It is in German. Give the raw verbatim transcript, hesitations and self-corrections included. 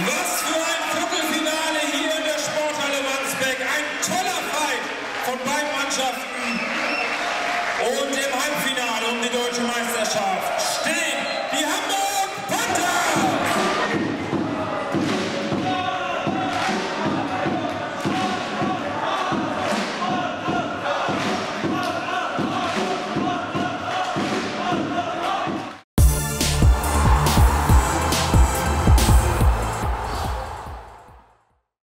Was für ein Viertelfinale hier in der Sporthalle Wandsbeck. Ein toller Fight von beiden Mannschaften. Und im Halbfinale um die deutsche Meisterschaft stehen